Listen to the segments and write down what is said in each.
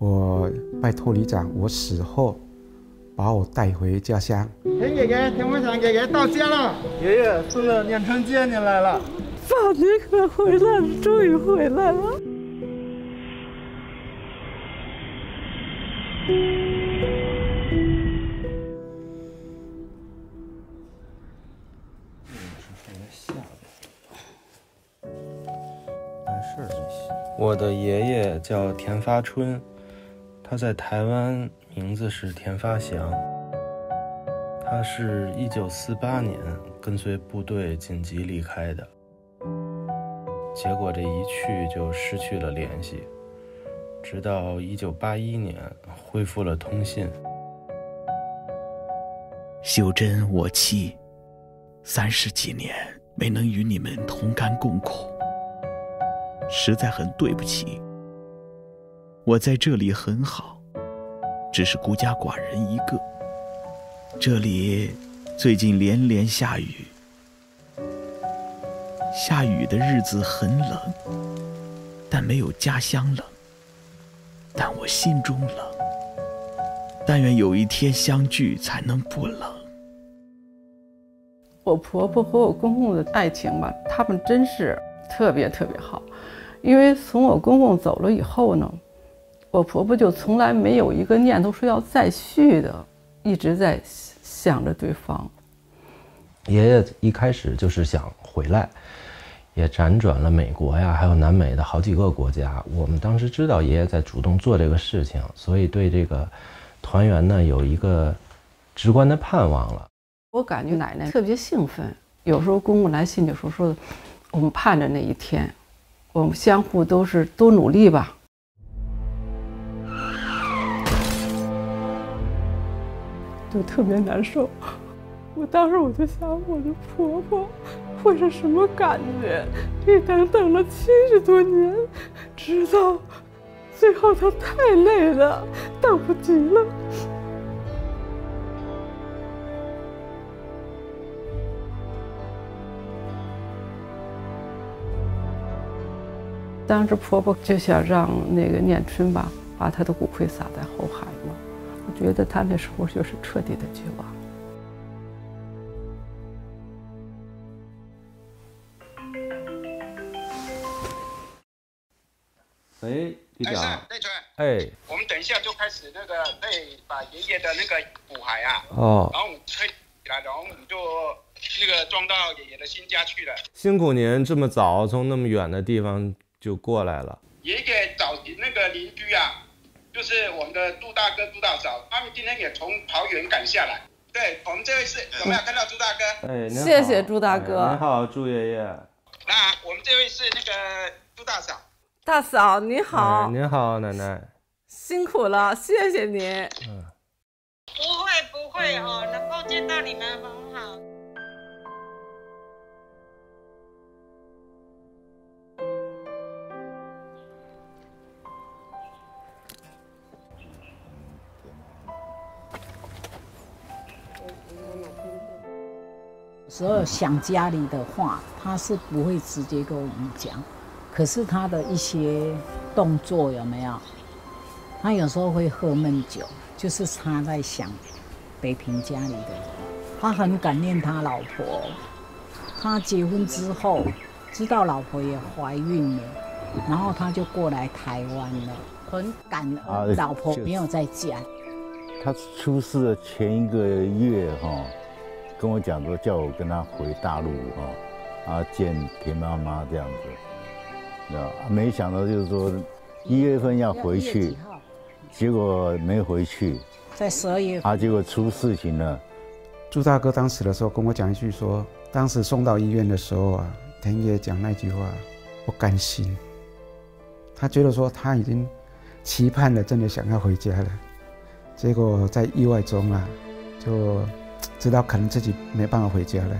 我拜托里长，我死后把我带回家乡。田姐姐，田会长姐姐到家了，爷爷，孙子念春接您来了。爸，你可回来了，终于回来了。我的爷爷叫田发春。 他在台湾名字是田发祥，他是1948年跟随部队紧急离开的，结果这一去就失去了联系，直到1981年恢复了通信。秀珍我妻，30几年没能与你们同甘共苦，实在很对不起。 我在这里很好，只是孤家寡人一个。这里最近连连下雨，下雨的日子很冷，但没有家乡冷，但我心中冷。但愿有一天相聚，才能不冷。我婆婆和我公公的爱情吧，他们真是特别好，因为从我公公走了以后呢。 我婆婆就从来没有一个念头说要再续的，一直在想着对方。爷爷一开始就是想回来，也辗转了美国呀，还有南美的好几个国家。我们当时知道爷爷在主动做这个事情，所以对这个团圆呢有一个直观的盼望了。我感觉奶奶特别兴奋，有时候公公来信就说我们盼着那一天，我们相互都是多努力吧。 就特别难受，我当时我就想，我的婆婆会是什么感觉？一等等了70多年，直到最后她太累了，等不及了。当时婆婆就想让那个念春吧，把她的骨灰撒在后海嘛。 觉得他那时候就是彻底的绝望。喂，队长。哎，我们等一下就开始那个，再把爷爷的那个骨骸啊，哦，然后我们推起来，然后我们就那个装到爷爷的新家去了。辛苦您这么早从那么远的地方就过来了。爷爷找那个邻居啊。 就是我们的杜大哥、杜大嫂，他们今天也从桃园赶下来。对，我们这位是有没有看到杜大哥？哎，谢谢朱大哥。哎、你好，朱爷爷。那我们这位是那个杜大嫂。大嫂你好、哎。您好，奶奶。辛苦了，谢谢您。嗯。不会哦，能够见到你们很好。 时候想家里的话，他是不会直接跟我们讲，可是他的一些动作有没有？他有时候会喝闷酒，就是他在想北平家里的人，他很感念他老婆。他结婚之后，知道老婆也怀孕了，然后他就过来台湾了，很感恩老婆没有在家。他出事的前一个月哈。 跟我讲说，叫我跟他回大陆哈，啊见田妈妈这样子，啊没想到就是说1月份要回去，结果没回去，在12月份啊，结果出事情了。朱大哥当时的时候跟我讲一句说，当时送到医院的时候啊，田爷讲那句话，不甘心，他觉得说他已经期盼了，真的想要回家了，结果在意外中啊，就。 知道可能自己没办法回家了，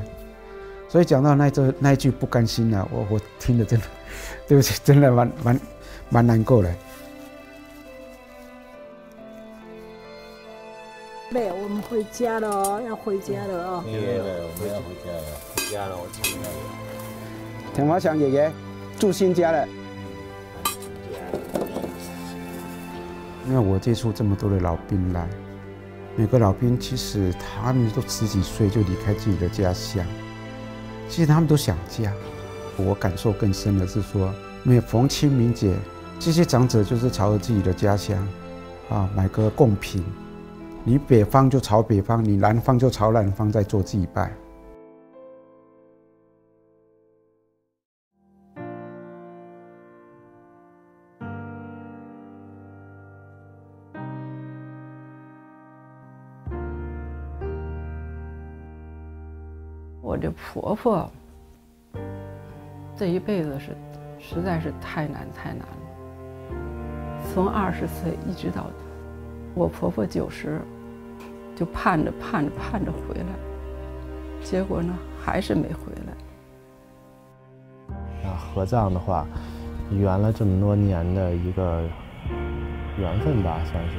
所以讲到那一句不甘心啊，我听得真的，对不起，真的蛮难过的。对，我们回家了哦，要回家了哦。对对对，我们要回家了，回家了，我亲爱的。田华强爷爷住新家了。因为我接触这么多的老兵来，每个老兵其实他们都十几岁就离开自己的家乡，其实他们都想家。我感受更深的是说，每逢清明节，这些长者就是朝着自己的家乡，买个贡品。 你北方就朝北方，你南方就朝南方，在做祭拜。我这婆婆这一辈子是实在是太难了，从20岁一直到。 我婆婆90，就盼着回来，结果呢还是没回来。那合葬的话，圆了这么多年的一个缘分吧，算是。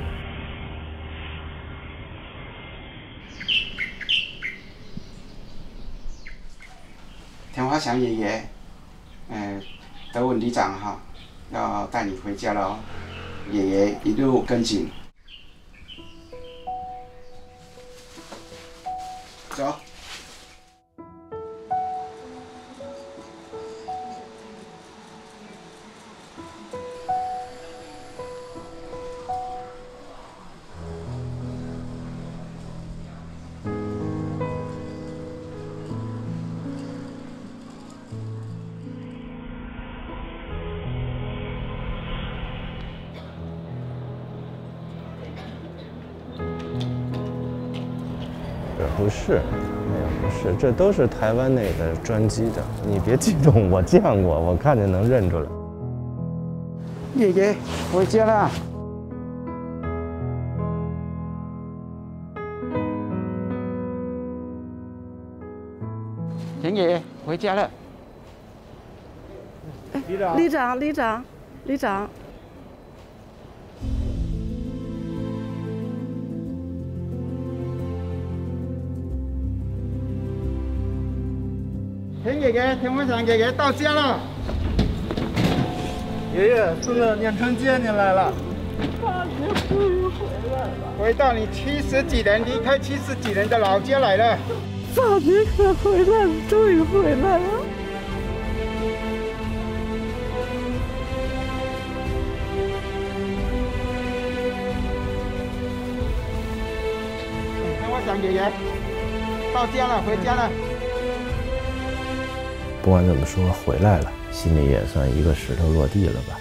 田华祥爷爷，德文里长哈，要带你回家了哦，爷爷一路跟紧。 走。不是，那个不是，这都是台湾那个专机的。你别激动，我见过，我看见能认出来。爷爷回家了。田爷爷回家了。里长。 田爷爷，田文祥爷爷到家了。爷爷，孙子念春接您来了。爸，你终于回来了。回到你70几人离开70几人的老家来了。爸，你可回来了，终于回来了。田文祥爷爷到家了，回家了。 不管怎么说，回来了，心里也算一个石头落地了吧。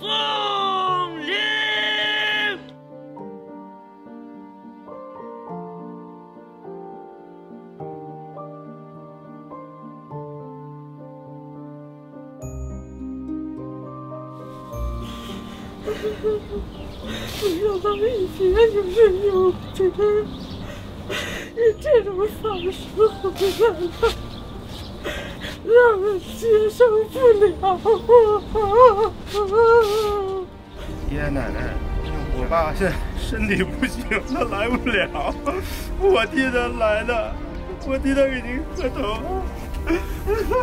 送礼。我以前就是有这种方式回来的，让人接受不了。爷爷奶奶，我爸现在身体不行，他来不了，我替他来的，我替他给您磕头。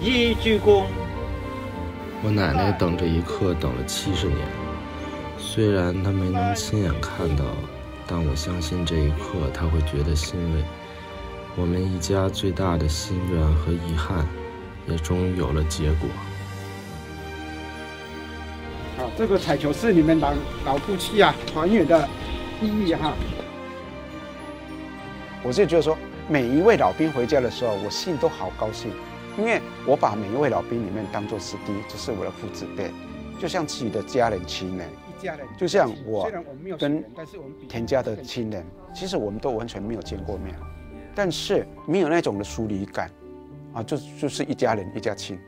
一鞠躬。我奶奶等这一刻等了70年，虽然她没能亲眼看到，但我相信这一刻她会觉得欣慰。我们一家最大的心愿和遗憾，也终于有了结果。好，这个彩球是你们老夫妻啊团圆的意义哈。我是觉得说，每一位老兵回家的时候，我心里都好高兴。 因为我把每一位老兵里面当做师弟，这是我的父子辈，就像自己的家人亲人，就像我跟田家的亲人，其实我们都完全没有见过面，但是没有那种的疏离感，就是一家人一家亲。